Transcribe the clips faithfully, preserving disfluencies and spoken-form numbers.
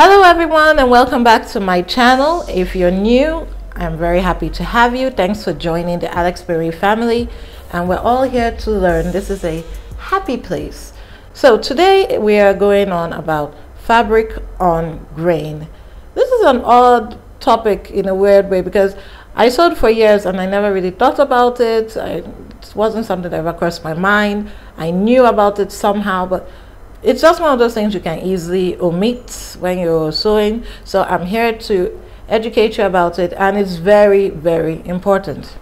Hello everyone, and welcome back to my channel. If you're new, I'm very happy to have you. Thanks for joining the Alex Marie family, and we're all here to learn. This is a happy place. So today we are going on about fabric on grain. This is an odd topic in a weird way because I sewed for years and I never really thought about it. I, it wasn't something that ever crossed my mind. I knew about it somehow, but it's just one of those things you can easily omit when you're sewing. So I'm here to educate you about it, and it's very, very important.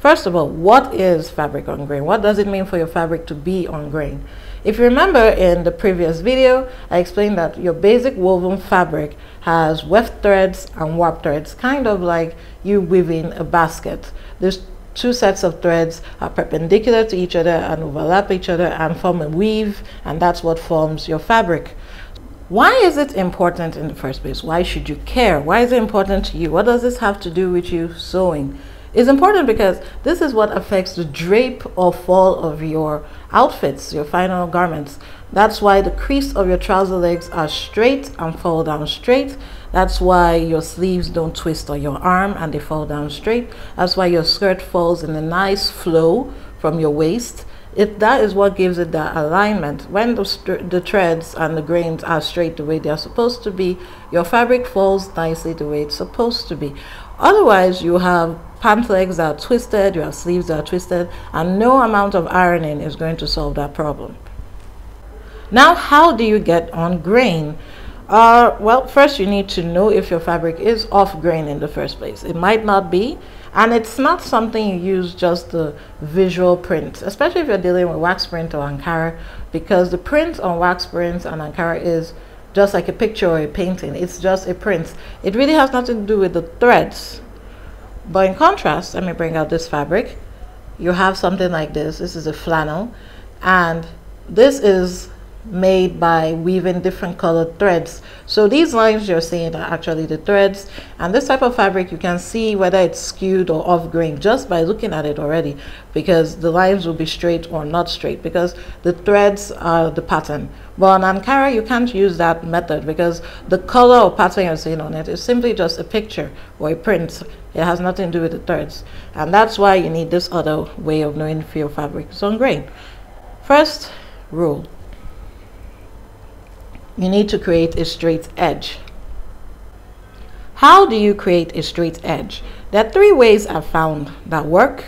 First of all, what is fabric on grain? What does it mean for your fabric to be on grain? If you remember in the previous video, I explained that your basic woven fabric has weft threads and warp threads, kind of like you weaving a basket. There's two sets of threads are perpendicular to each other and overlap each other and form a weave, and that's what forms your fabric. Why is it important in the first place? Why should you care? Why is it important to you? What does this have to do with you sewing? It's important because this is what affects the drape or fall of your outfits, your final garments. That's why the crease of your trouser legs are straight and fall down straight. That's why your sleeves don't twist on your arm and they fall down straight. That's why your skirt falls in a nice flow from your waist. It, that is what gives it that alignment. When the, the threads and the grains are straight the way they are supposed to be, your fabric falls nicely the way it's supposed to be. Otherwise, you have pant legs that are twisted, you have sleeves that are twisted, and no amount of ironing is going to solve that problem. Now, how do you get on grain? Uh, well, first you need to know if your fabric is off grain in the first place. It might not be, and it's not something you use just the visual print, especially if you're dealing with wax print or Ankara, because the print on wax prints and Ankara is just like a picture or a painting. It's just a print. It really has nothing to do with the threads. But in contrast, let me bring out this fabric. You have something like this. This is a flannel, and this is made by weaving different colored threads. So these lines you're seeing are actually the threads, and this type of fabric you can see whether it's skewed or off grain just by looking at it already, because the lines will be straight or not straight because the threads are the pattern. But on Ankara you can't use that method because the color or pattern you're seeing on it is simply just a picture or a print. It has nothing to do with the threads, and that's why you need this other way of knowing if your fabric is on grain. First rule: you need to create a straight edge. How do you create a straight edge? There are three ways I've found that work.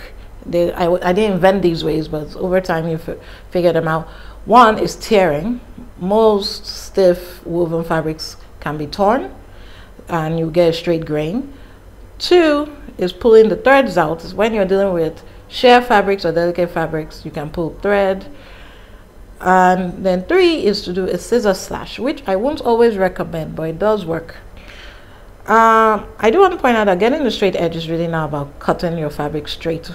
They, I, I didn't invent these ways, but over time you f figure them out. One is tearing. Most stiff woven fabrics can be torn and you get a straight grain. Two is pulling the threads out. When you're dealing with sheer fabrics or delicate fabrics, you can pull thread. And then three is to do a scissor slash, which I won't always recommend, but it does work. Um, I do want to point out that getting the straight edge is really now about cutting your fabric straight.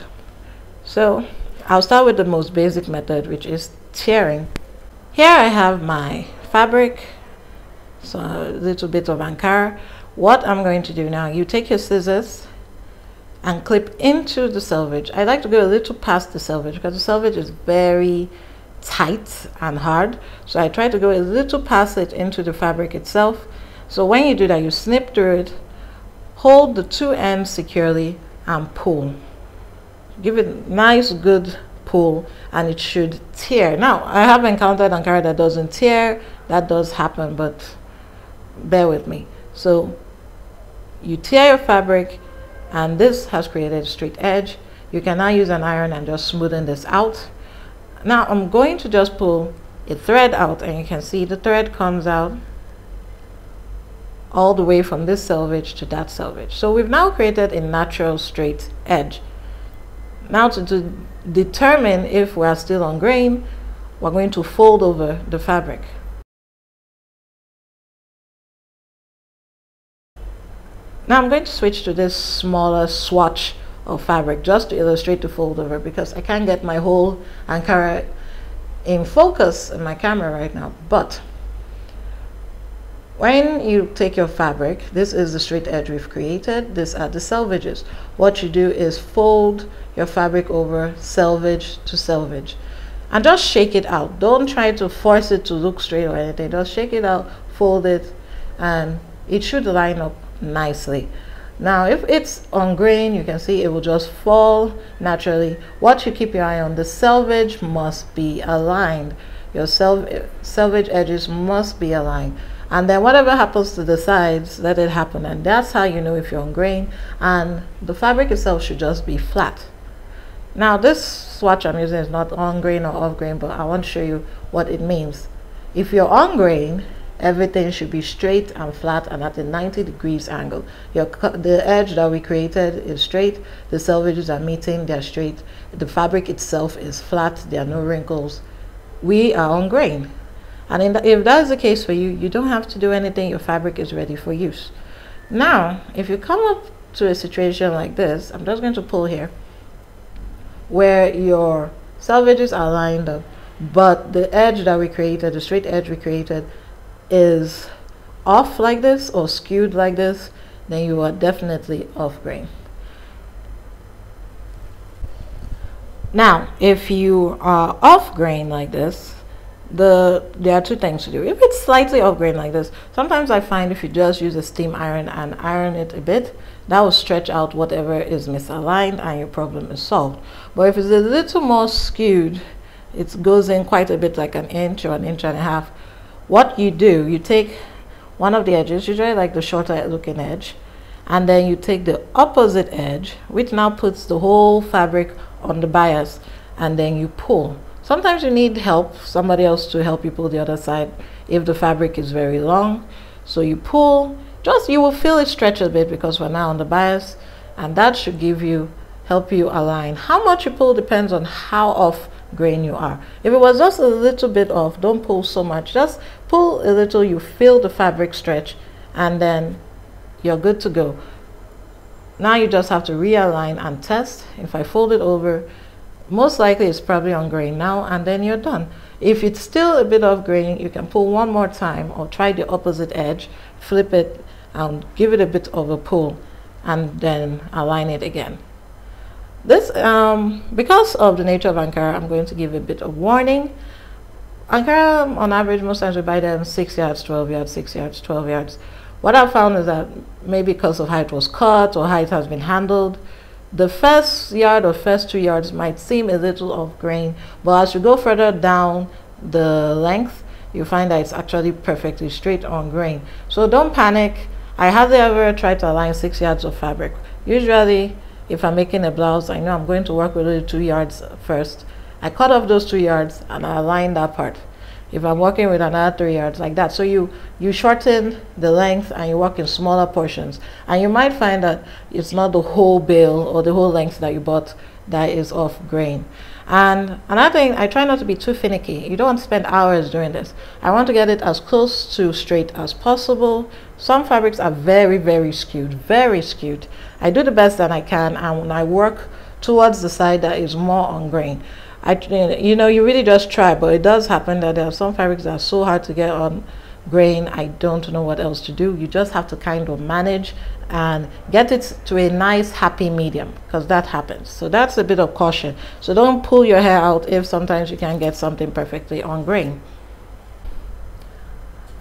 So I'll start with the most basic method, which is tearing. Here I have my fabric, so a little bit of Ankara. What I'm going to do now, you take your scissors and clip into the selvage. I like to go a little past the selvage because the selvage is very tight and hard, so I try to go a little past it into the fabric itself. So when you do that, you snip through it, hold the two ends securely and pull. Give it a nice good pull and it should tear. Now I have encountered Ankara that doesn't tear. That does happen, but bear with me. So you tear your fabric, and this has created a straight edge. You can now use an iron and just smoothen this out. Now I'm going to just pull a thread out, and you can see the thread comes out all the way from this selvage to that selvage. So we've now created a natural straight edge. Now to, to determine if we are still on grain, we're going to fold over the fabric. Now I'm going to switch to this smaller swatch of fabric just to illustrate the fold over, because I can't get my whole Ankara in focus in my camera right now. But when you take your fabric, this is the straight edge we've created, these are the selvages. What you do is fold your fabric over selvage to selvage and just shake it out. Don't try to force it to look straight or anything. Just shake it out, fold it, and it should line up nicely. Now if it's on grain, you can see it will just fall naturally. What you keep your eye on, the selvage must be aligned. Your selvage edges must be aligned, and then whatever happens to the sides, let it happen. And that's how you know if you're on grain, and the fabric itself should just be flat. Now this swatch I'm using is not on grain or off grain, but I want to show you what it means. If you're on grain, everything should be straight and flat and at a ninety degrees angle. Your the edge that we created is straight, the selvages are meeting, they're straight, the fabric itself is flat, there are no wrinkles. We are on grain, and in the, if that is the case for you, you don't have to do anything, your fabric is ready for use. Now if you come up to a situation like this, I'm just going to pull here where your selvages are lined up, but the edge that we created, the straight edge we created, is off like this or skewed like this, then you are definitely off grain. Now if you are off grain like this, the there are two things to do. If it's slightly off grain like this, sometimes I find if you just use a steam iron and iron it a bit, that will stretch out whatever is misaligned and your problem is solved. But if it's a little more skewed, it goes in quite a bit, like an inch or an inch and a half. What you do, you take one of the edges, usually like the shorter looking edge, and then you take the opposite edge, which now puts the whole fabric on the bias, and then you pull. Sometimes you need help, somebody else to help you pull the other side if the fabric is very long. So you pull, just you will feel it stretch a bit because we're now on the bias, and that should give you, help you align. How much you pull depends on how off grain you are. If it was just a little bit off, don't pull so much, just pull a little, you feel the fabric stretch, and then you're good to go. Now you just have to realign and test. If I fold it over, most likely it's probably on grain now, and then you're done. If it's still a bit off grain, you can pull one more time or try the opposite edge, flip it and give it a bit of a pull, and then align it again. This, um, because of the nature of Ankara, I'm going to give a bit of warning. Ankara, on average, most times we buy them six yards, twelve yards, six yards, twelve yards. What I found is that maybe because of how it was cut or how it has been handled, the first yard or first two yards might seem a little off grain, but as you go further down the length, you find that it's actually perfectly straight on grain. So don't panic. I have ever tried to align six yards of fabric. Usually, if I'm making a blouse, I know I'm going to work with only two yards first. I cut off those two yards and I align that part. If I'm working with another three yards like that, so you you shorten the length and you work in smaller portions, and you might find that it's not the whole bale or the whole length that you bought that is off grain. And another thing, I try not to be too finicky. You don't want to spend hours doing this. I want to get it as close to straight as possible. Some fabrics are very very skewed, very skewed. I do the best that I can, and when I work towards the side that is more on grain, I you know you really just try. But it does happen that there are some fabrics that are so hard to get on grain, I don't know what else to do. You just have to kind of manage and get it to a nice happy medium, because that happens. So that's a bit of caution. So don't pull your hair out if sometimes you can get something perfectly on grain.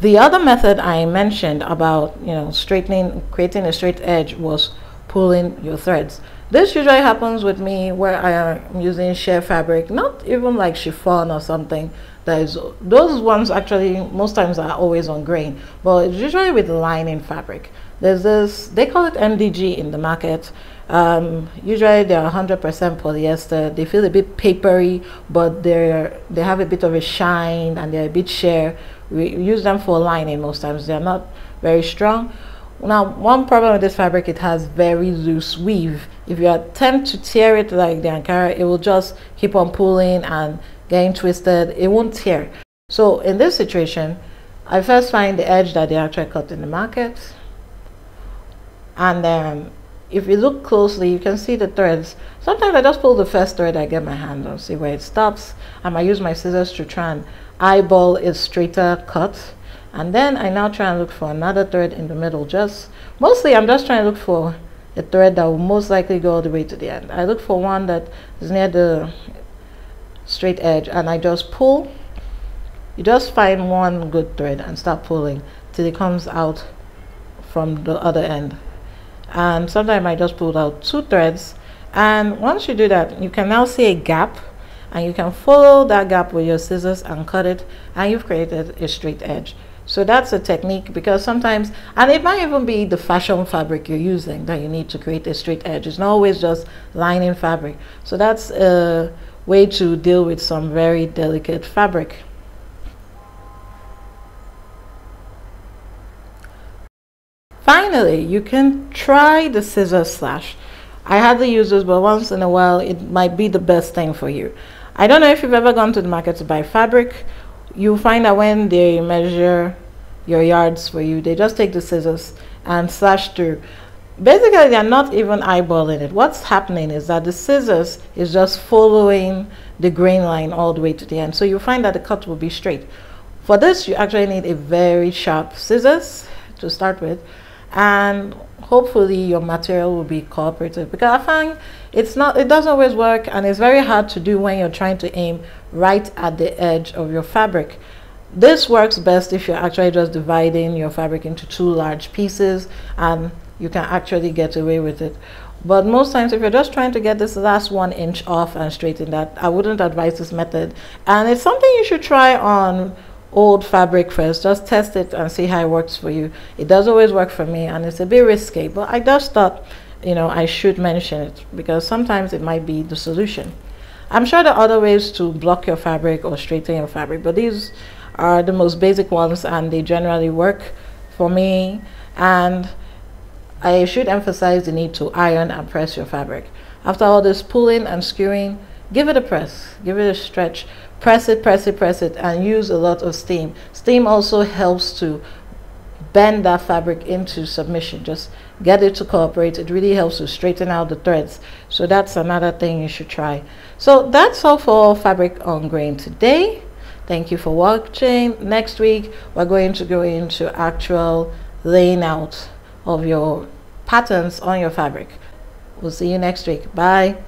The other method I mentioned about, you know, straightening, creating a straight edge, was pulling your threads. This usually happens with me where I am using sheer fabric, not even like chiffon or something. That is, those ones actually most times are always on grain, but it's usually with lining fabric. There's this, they call it M D G in the market. Um, usually they're one hundred percent polyester. They feel a bit papery, but they're they have a bit of a shine and they're a bit sheer. We use them for lining most times. They're not very strong. Now, one problem with this fabric, it has very loose weave. If you attempt to tear it like the Ankara, it will just keep on pulling and getting twisted. It won't tear. So in this situation, I first find the edge that they actually cut in the market, and then if you look closely, you can see the threads. Sometimes I just pull the first thread I get my hand on, see where it stops. I might use my scissors to try and eyeball its straighter cut, and then I now try and look for another thread in the middle. Just mostly I'm just trying to look for a thread that will most likely go all the way to the end. I look for one that is near the straight edge, and I just pull. You just find one good thread and start pulling. till it comes out from the other end. And sometimes I just pulled out two threads, and once you do that, you can now see a gap, and you can follow that gap with your scissors and cut it, and you've created a straight edge. So that's a technique, because sometimes, and it might even be the fashion fabric you're using that you need to create a straight edge. It's not always just lining fabric. So that's a way to deal with some very delicate fabric. Finally, you can try the scissor slash. I hardly use this, but once in a while it might be the best thing for you. I don't know if you've ever gone to the market to buy fabric. You'll find that when they measure your yards for you, they just take the scissors and slash through. Basically, they're not even eyeballing it. What's happening is that the scissors is just following the grain line all the way to the end. So you'll find that the cut will be straight. For this, you actually need a very sharp scissors to start with, and hopefully your material will be cooperative, because I find it's not, it doesn't always work, and it's very hard to do when you're trying to aim right at the edge of your fabric. This works best if you're actually just dividing your fabric into two large pieces, and you can actually get away with it. But most times, if you're just trying to get this last one inch off and straighten that, I wouldn't advise this method, and it's something you should try on old fabric first. Just test it and see how it works for you. It does always work for me, and it's a bit risky, but I just thought, you know, I should mention it, because sometimes it might be the solution. I'm sure there are other ways to block your fabric or straighten your fabric, but these are the most basic ones, and they generally work for me. And I should emphasize the need to iron and press your fabric. After all this pulling and skewing, give it a press, give it a stretch. Press it, press it, press it, and use a lot of steam. Steam also helps to bend that fabric into submission. Just get it to cooperate. It really helps to straighten out the threads. So that's another thing you should try. So that's all for Fabric on Grain today. Thank you for watching. Next week, we're going to go into actual laying out of your patterns on your fabric. We'll see you next week. Bye.